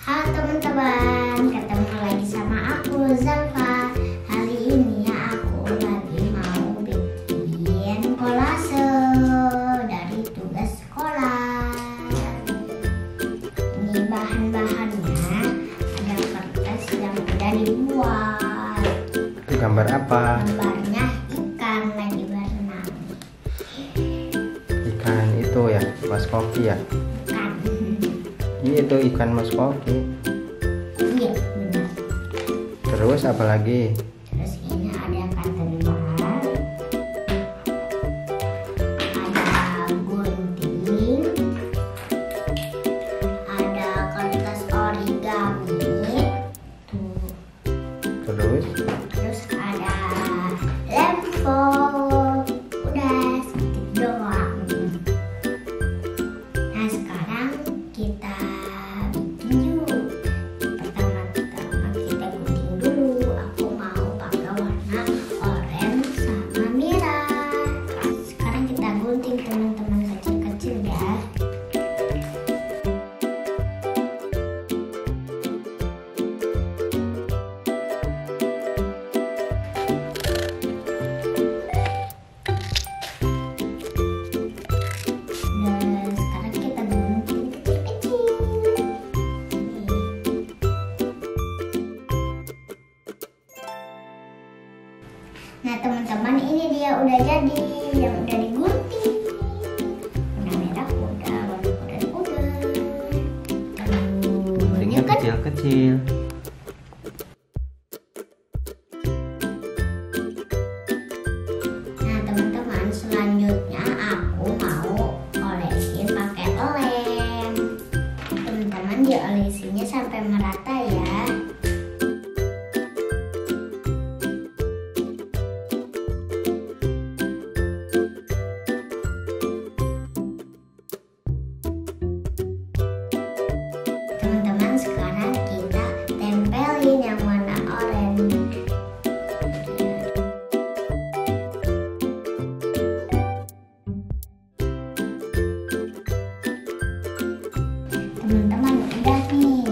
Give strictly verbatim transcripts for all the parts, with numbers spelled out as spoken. Halo teman-teman, ketemu lagi sama aku Zalfa. Hari ini aku lagi mau bikin kolase dari tugas sekolah. Ini bahan-bahannya, ada kertas yang udah dibuat. Itu gambar apa? Gambarnya ikan lagi berenang. Ikan itu ya, mas kopi ya? Iya, itu ikan mas koki. Iya, benar. Terus apa lagi? Terus ini ada ikan tengah, ada gunting, ada kertas origami. Tuh. Terus? Terus ada lempo. Nah teman-teman, ini dia udah jadi, yang udah digunting, warna merah udah, warna kuda kuda, guntingnya kecil-kecil. Nah teman-teman, selanjutnya aku mau olesin pakai lem. Teman-teman, diolesinnya sampai merata ya. Sekarang kita tempelin yang warna oranye. Teman-teman, udah nih.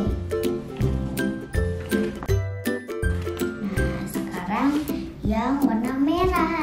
Nah, sekarang yang warna merah.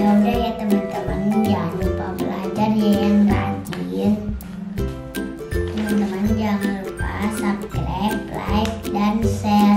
Yaudah ya teman-teman, jangan lupa belajar ya yang rajin. Teman-teman, jangan lupa subscribe, like, dan share.